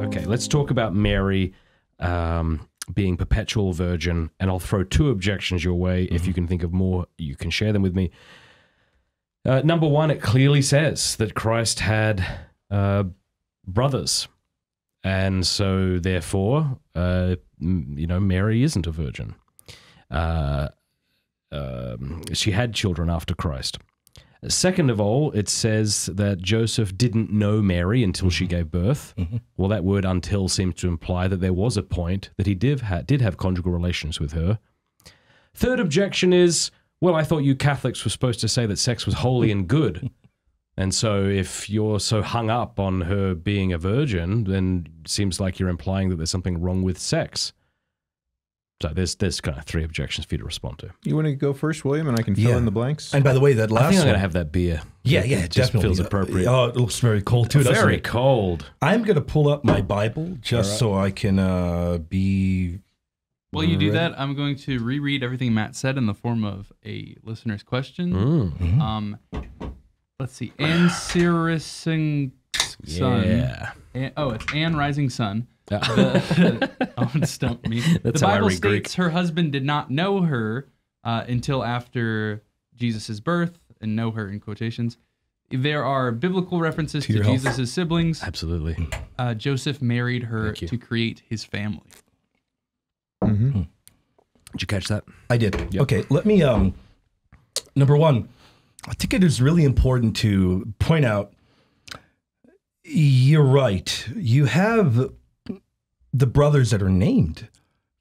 Okay, let's talk about Mary being perpetual virgin, and I'll throw two objections your way. Mm-hmm. If you can think of more, you can share them with me. Number one, it clearly says that Christ had brothers, and so therefore, you know, Mary isn't a virgin. She had children after Christ. Second of all, it says that Joseph didn't know Mary until she gave birth. Mm-hmm. Well, that word "until" seems to imply that there was a point that he did have conjugal relations with her. Third objection is, well, I thought you Catholics were supposed to say that sex was holy and good. And so if you're so hung up on her being a virgin, then it seems like you're implying that there's something wrong with sex. So there's kind of three objections for you to respond to. You want to go first, William, and I can fill in the blanks? And by the way, that last one... I think I'm going to have that beer. Yeah, yeah, it just definitely feels appropriate. Oh, it looks very cold, too, doesn't it? Very cold. I'm going to pull up my Bible just so I can be... While you do that, I'm going to reread everything Matt said in the form of a listener's question. Mm-hmm. Let's see. Anne Rising Sun. Yeah. It's Anne Rising Sun. It stumped me. That's the Bible states Greek. Her husband did not know her until after Jesus' birth, and know her in quotations. There are biblical references to Jesus' siblings. Absolutely. Joseph married her to create his family. Mm-hmm. Did you catch that? I did. Yep. Okay, let me, number one, I think it is really important to point out, you're right. You have the brothers that are named.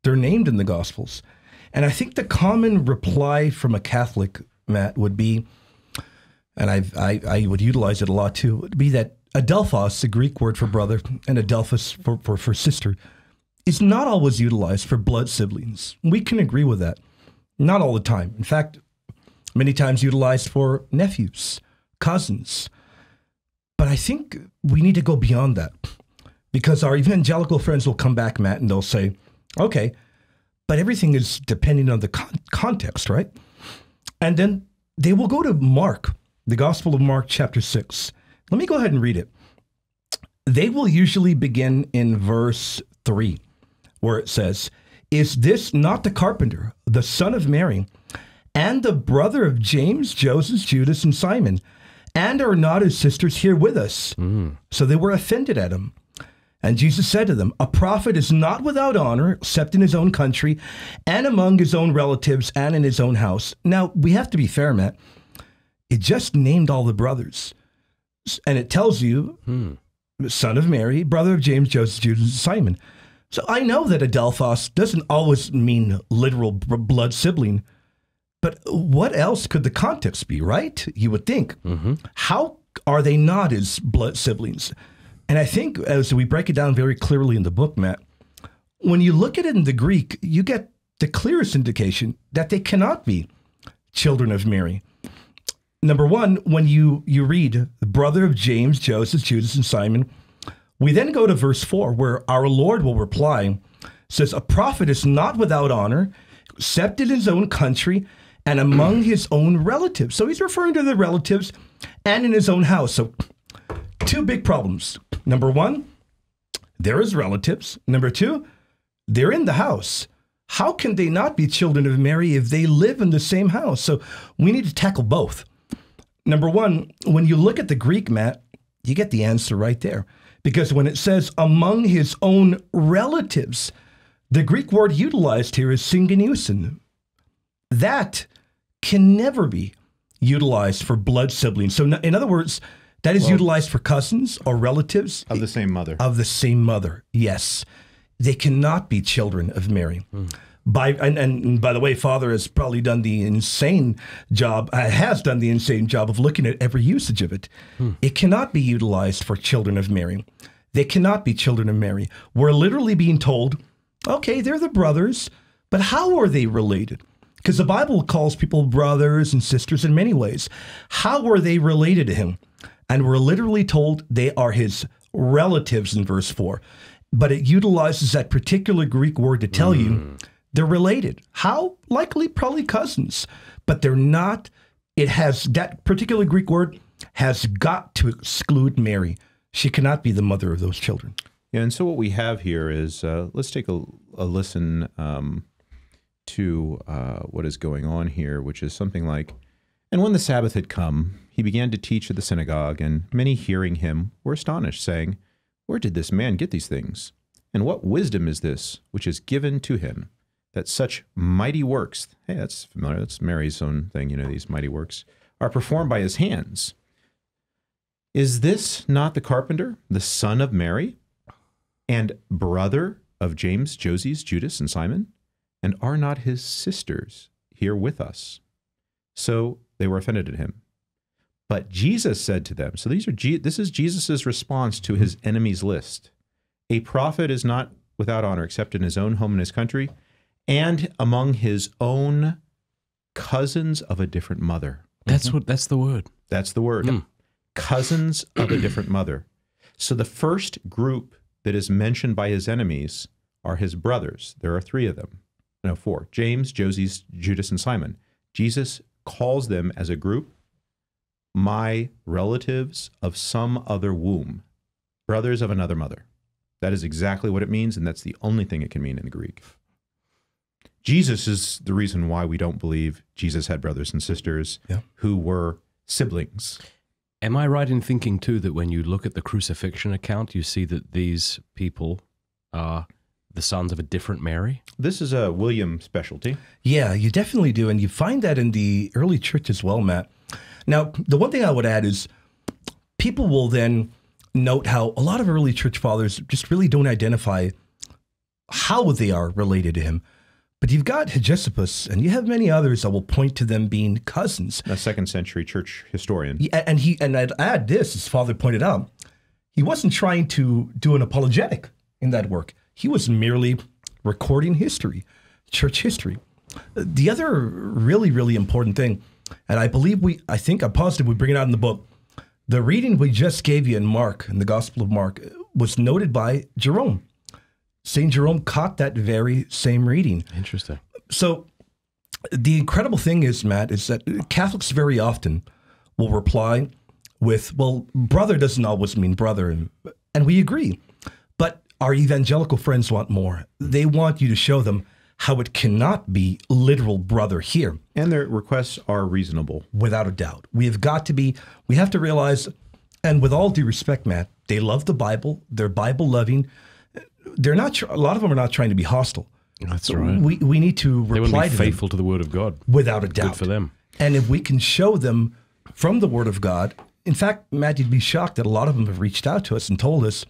They're named in the Gospels. And I think the common reply from a Catholic, Matt, would be, and I would utilize it a lot too, would be that adelphos, the Greek word for brother, and adelphus for sister, is not always utilized for blood siblings. We can agree with that. Not all the time. In fact, many times utilized for nephews, cousins. But I think we need to go beyond that, because our evangelical friends will come back, Matt, and they'll say, okay, but everything is depending on the context, right? And then they will go to Mark, the Gospel of Mark, chapter 6. Let me go ahead and read it. They will usually begin in verse 3, where it says, "Is this not the carpenter, the son of Mary, and the brother of James, Joseph, Judas, and Simon? And are not his sisters here with us?" Mm. So they were offended at him. And Jesus said to them, "A prophet is not without honor, except in his own country, and among his own relatives, and in his own house." Now, we have to be fair, Matt. It just named all the brothers. And it tells you, son of Mary, brother of James, Joseph, Judas, and Simon. So I know that adelphos doesn't always mean literal blood sibling. But what else could the context be, right? You would think. Mm-hmm. How are they not his blood siblings? And I think as we break it down very clearly in the book, Matt, when you look at it in the Greek, you get the clearest indication that they cannot be children of Mary. Number one, when you read the brother of James, Joseph, Judas, and Simon, we then go to verse 4, where our Lord will reply, says, "A prophet is not without honor, except in his own country, and among his own relatives." So he's referring to the relatives and in his own house. So two big problems. Number one, there is relatives. Number two, they're in the house. How can they not be children of Mary if they live in the same house? So we need to tackle both. Number one, when you look at the Greek, Matt, you get the answer right there. Because when it says among his own relatives, the Greek word utilized here is syngeneusin. That can never be utilized for blood siblings. So in other words, that is utilized for cousins or relatives. Of the same mother. Of the same mother, yes. They cannot be children of Mary. Mm. And by the way, Father has probably done the insane job, of looking at every usage of it. Mm. It cannot be utilized for children of Mary. They cannot be children of Mary. We're literally being told, okay, they're the brothers, but how are they related? Because the Bible calls people brothers and sisters in many ways. How were they related to him? And we're literally told they are his relatives in verse 4. But it utilizes that particular Greek word to tell you they're related. How? Likely, probably cousins. But they're not. It has, that particular Greek word has got to exclude Mary. She cannot be the mother of those children. Yeah, and so what we have here is, let's take a listen to what is going on here, which is something like, "And when the Sabbath had come, he began to teach at the synagogue, and many hearing him were astonished, saying, 'Where did this man get these things? And what wisdom is this which is given to him, that such mighty works,'" hey, that's familiar, that's Mary's own thing, you know, these mighty works, "'are performed by his hands. Is this not the carpenter, the son of Mary, and brother of James, Joses, Judas, and Simon? And are not his sisters here with us?' So they were offended at him. But Jesus said to them," so these are this is Jesus's response to his enemies list. "A prophet is not without honor except in his own home and his country, and among his own cousins of a different mother." That's what, that's the word. That's the word. Mm. Cousins of a different mother. So the first group that is mentioned by his enemies are his brothers. There are three of them. No, four. James, Joses, Judas, and Simon. Jesus calls them as a group my relatives of some other womb, brothers of another mother. That is exactly what it means, and that's the only thing it can mean in the Greek. Jesus is the reason why we don't believe Jesus had brothers and sisters who were siblings. Am I right in thinking, too, that when you look at the crucifixion account, you see that these people are the sons of a different Mary? This is a William specialty. Yeah, you definitely do, and you find that in the early church as well, Matt. Now, the one thing I would add is people will then note how a lot of early church fathers just really don't identify how they are related to him. But you've got Hegesippus, and you have many others that will point to them being cousins. A second-century church historian. And he, and I'd add this, as Father pointed out, he wasn't trying to do an apologetic in that work. He was merely recording history, church history. The other really, really important thing, and I believe I think I'm positive we bring it out in the book, the reading we just gave you in Mark, in the Gospel of Mark, was noted by Jerome. St. Jerome caught that very same reading. Interesting. So the incredible thing is, Matt, is that Catholics very often will reply with, well, brother doesn't always mean brother, and we agree. But our evangelical friends want more. They want you to show them how it cannot be literal brother here. And their requests are reasonable. Without a doubt. We have got to be, we have to realize, and with all due respect, Matt, they love the Bible, they're Bible-loving. They're not. A lot of them are not trying to be hostile. That's right. We need to reply. They want to be faithful to the Word of God, without a doubt. Good for them. And if we can show them from the Word of God, in fact, Matt, you'd be shocked that a lot of them have reached out to us and told us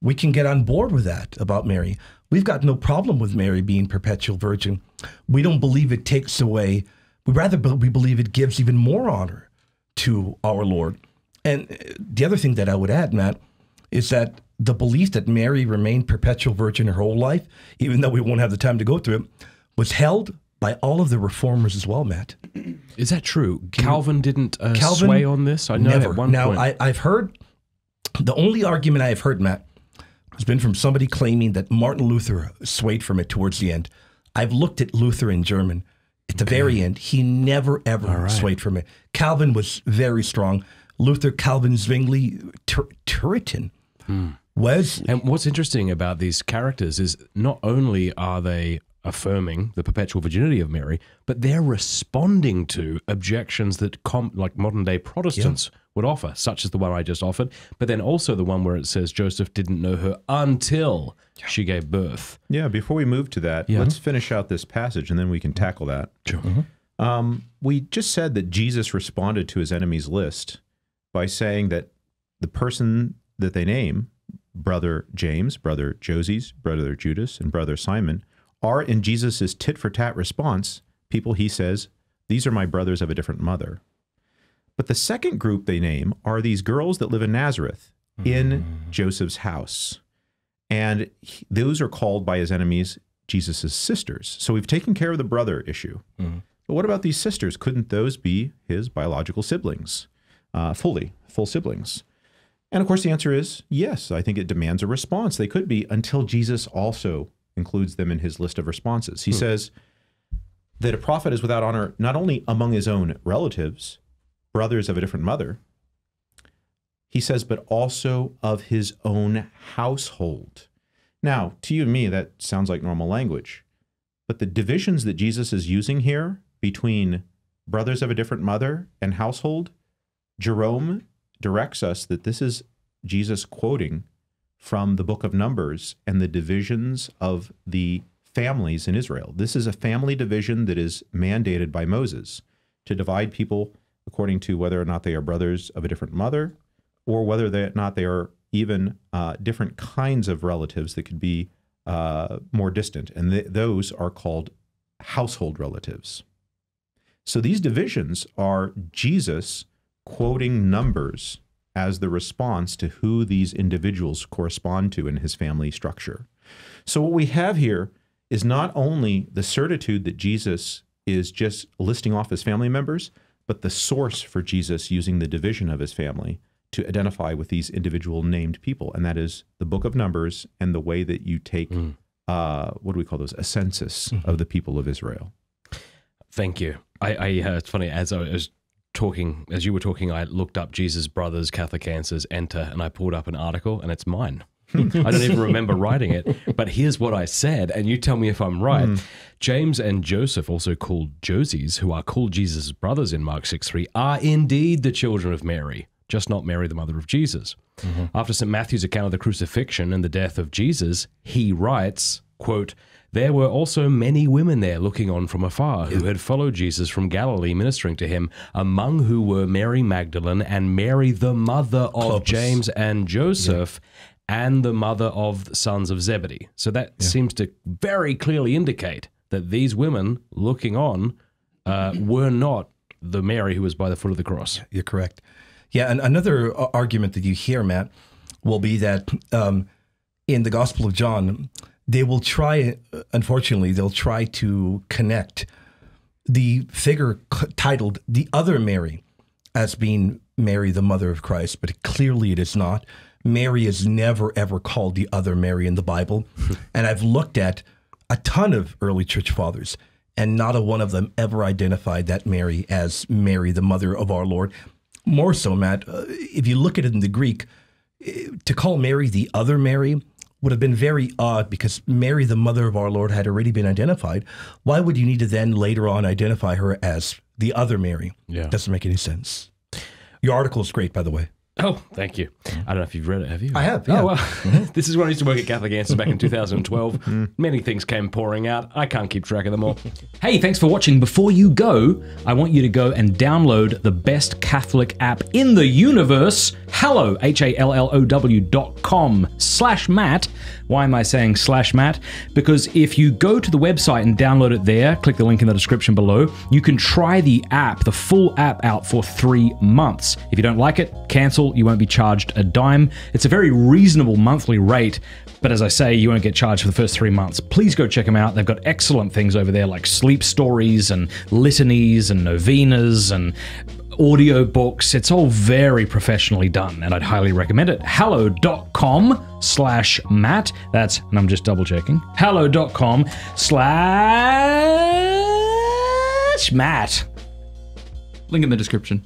we can get on board with that about Mary. We've got no problem with Mary being perpetual virgin. We don't believe it takes away. We rather we believe it gives even more honor to our Lord. And the other thing that I would add, Matt, is that the belief that Mary remained perpetual virgin her whole life, even though we won't have the time to go through it, was held by all of the reformers as well, Matt. Is that true? Calvin didn't sway on this? I know at one point. Now, I've heard, the only argument I've heard, Matt, has been from somebody claiming that Martin Luther swayed from it towards the end. I've looked at Luther in German. At the very end, he never, ever swayed from it. Calvin was very strong. Luther, Calvin, Zwingli, Turretin. Hmm. Wesley. And what's interesting about these characters is not only are they affirming the perpetual virginity of Mary, but they're responding to objections that like modern-day Protestants would offer, such as the one I just offered, but then also the one where it says Joseph didn't know her until she gave birth. Yeah, before we move to that, let's finish out this passage, and then we can tackle that. Sure. We just said that Jesus responded to his enemies' list by saying that the person that they name, brother James, brother Joses, brother Judas, and brother Simon, are in Jesus's tit-for-tat response people he says, these are my brothers of a different mother. But the second group they name are these girls that live in Nazareth in Joseph's house. And those are called by his enemies Jesus's sisters. So we've taken care of the brother issue. But what about these sisters? Couldn't those be his biological siblings? Full siblings. And of course, the answer is yes. I think it demands a response. They could be, until Jesus also includes them in his list of responses. He says that a prophet is without honor not only among his own relatives, brothers of a different mother. He says, but also of his own household. Now, to you and me, that sounds like normal language. But the divisions that Jesus is using here between brothers of a different mother and household, Jerome directs us that this is Jesus quoting from the book of Numbers and the divisions of the families in Israel. This is a family division that is mandated by Moses to divide people according to whether or not they are brothers of a different mother, or whether or not they are even different kinds of relatives that could be more distant. And those are called household relatives. So these divisions are Jesus quoting Numbers as the response to who these individuals correspond to in his family structure. So what we have here is not only the certitude that Jesus is just listing off his family members, but the source for Jesus using the division of his family to identify with these individual named people, and that is the book of Numbers and the way that you take, what do we call those, a census of the people of Israel. Thank you. It's funny, as I was talking, as you were talking, I looked up Jesus' brothers, Catholic Answers, enter, and I pulled up an article, and it's mine. I don't even remember writing it, but here's what I said, and you tell me if I'm right. James and Joseph, also called Joses, who are called Jesus' brothers in Mark 6:3, are indeed the children of Mary, just not Mary, the mother of Jesus. After St. Matthew's account of the crucifixion and the death of Jesus, he writes, quote, "There were also many women there looking on from afar who had followed Jesus from Galilee ministering to him, among who were Mary Magdalene and Mary, the mother of James and Joseph, and the mother of the sons of Zebedee." So that seems to very clearly indicate that these women looking on were not the Mary who was by the foot of the cross. You're correct. Yeah, and another argument that you hear, Matt, will be that in the Gospel of John, they will try, unfortunately, they'll try to connect the figure titled the other Mary as being Mary, the mother of Christ, but clearly it is not. Mary is never, ever called the other Mary in the Bible. And I've looked at a ton of early church fathers, and not a one of them ever identified that Mary as Mary, the mother of our Lord. More so, Matt, if you look at it in the Greek, to call Mary the other Mary would have been very odd because Mary, the mother of our Lord, had already been identified. Why would you need to then later on identify her as the other Mary? Yeah. Doesn't make any sense. Your article is great, by the way. Oh, thank you. I don't know if you've read it, have you? I have, yeah. Oh, well, this is when I used to work at Catholic Answers back in 2012. Many things came pouring out. I can't keep track of them all. Hey, thanks for watching. Before you go, I want you to go and download the best Catholic app in the universe, Hallow, hallow.com/Matt. Why am I saying /Matt? Because if you go to the website and download it there, click the link in the description below, you can try the app, the full app, out for 3 months. If you don't like it, cancel. You won't be charged a dime. It's a very reasonable monthly rate, but as I say, you won't get charged for the first 3 months. Please go check them out. They've got excellent things over there like sleep stories and litanies and novenas and audio books. It's all very professionally done, and I'd highly recommend it. Hallow.com/Matt. That's, and I'm just double checking, hallow.com/Matt. Link in the description.